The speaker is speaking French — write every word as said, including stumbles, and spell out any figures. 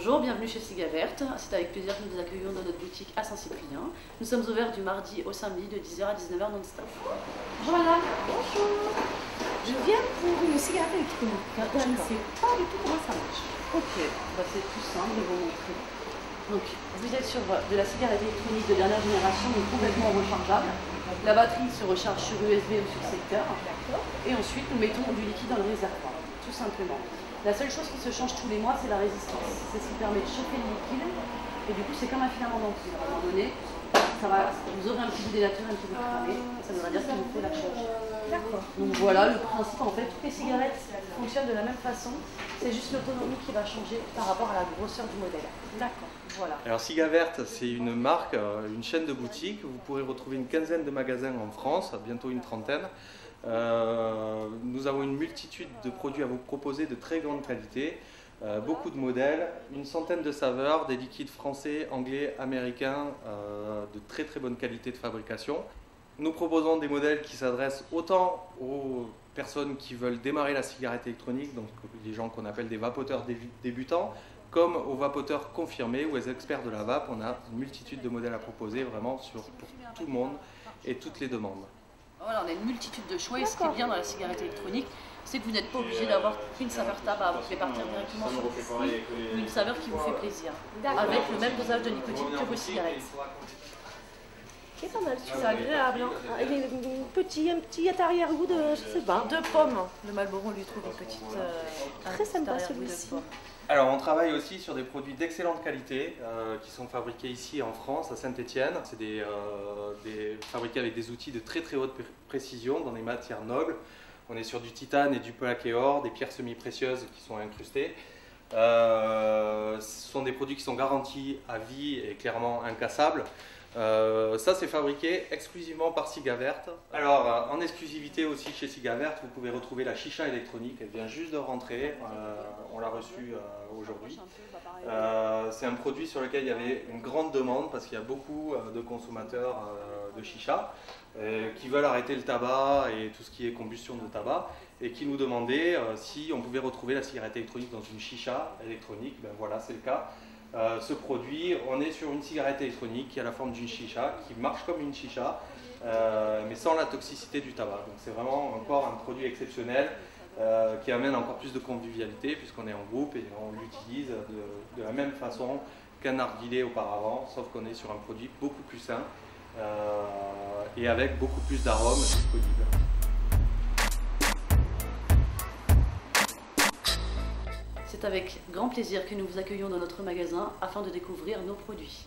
Bonjour, bienvenue chez Cigaverte. C'est avec plaisir que nous vous accueillons dans notre boutique à Saint-Cyprien. Nous sommes ouverts du mardi au samedi de dix heures à dix-neuf heures non-stop. Bonjour madame. Bonjour. Je viens pour une cigarette électronique. Je ne sais pas du tout comment ça marche. Ok, bah, c'est tout simple de vous montrer. Donc, vous êtes sur de la cigarette électronique de dernière génération, donc complètement rechargeable. La batterie se recharge sur U S B ou sur secteur. Et ensuite, nous mettons du liquide dans le réservoir, tout simplement. La seule chose qui se change tous les mois, c'est la résistance. C'est ce qui permet de chauffer le liquide. Et du coup, c'est comme un filament d'ampoule. À un moment donné, ça va, vous aurez un petit dénateur, un petit peu cramé. Ça voudra dire que vous faites la charge. D'accord. Donc voilà, le principe, en fait, toutes les cigarettes fonctionnent de la même façon. C'est juste l'autonomie qui va changer par rapport à la grosseur du modèle. D'accord. Voilà. Alors Cigaverte, c'est une marque, une chaîne de boutiques. Vous pourrez retrouver une quinzaine de magasins en France, bientôt une trentaine. Euh, nous avons une multitude de produits à vous proposer de très grande qualité, euh, beaucoup de modèles, une centaine de saveurs, des liquides français, anglais, américains, euh, de très très bonne qualité de fabrication. Nous proposons des modèles qui s'adressent autant aux personnes qui veulent démarrer la cigarette électronique, donc les gens qu'on appelle des vapoteurs débutants, comme aux vapoteurs confirmés ou aux experts de la vape. On a une multitude de modèles à proposer vraiment sur, pour tout le monde et toutes les demandes. Voilà, on a une multitude de choix et ce qui est bien dans la cigarette électronique, c'est que vous n'êtes pas obligé d'avoir une saveur tabac, vous pouvez partir directement sur le fruit ou une saveur qui vous fait plaisir, avec le même dosage de nicotine que vos cigarettes. C'est pas mal, c'est agréable. Il y a un petit, petit arrière-goût de, je sais pas, de pommes. Le Marlboro, on lui trouve une petite euh, très sympa celui-ci. Alors, on travaille aussi sur des produits d'excellente qualité euh, qui sont fabriqués ici en France, à Saint-Étienne. C'est des, euh, des, fabriqués avec des outils de très très haute précision dans des matières nobles. On est sur du titane et du plaqué-or, des pierres semi-précieuses qui sont incrustées. Euh, ce sont des produits qui sont garantis à vie et clairement incassables. Euh, ça, c'est fabriqué exclusivement par Cigaverte. Alors, en exclusivité aussi chez Cigaverte, vous pouvez retrouver la chicha électronique. Elle vient juste de rentrer. Euh, on l'a reçue euh, aujourd'hui. Euh, c'est un produit sur lequel il y avait une grande demande parce qu'il y a beaucoup euh, de consommateurs euh, de chicha euh, qui veulent arrêter le tabac et tout ce qui est combustion de tabac et qui nous demandaient euh, si on pouvait retrouver la cigarette électronique dans une chicha électronique. Ben voilà, c'est le cas. Euh, ce produit, on est sur une cigarette électronique qui a la forme d'une chicha, qui marche comme une chicha, euh, mais sans la toxicité du tabac. Donc c'est vraiment encore un produit exceptionnel euh, qui amène encore plus de convivialité puisqu'on est en groupe et on l'utilise de, de la même façon qu'un narguilé auparavant, sauf qu'on est sur un produit beaucoup plus sain euh, et avec beaucoup plus d'arômes disponibles. C'est avec grand plaisir que nous vous accueillons dans notre magasin afin de découvrir nos produits.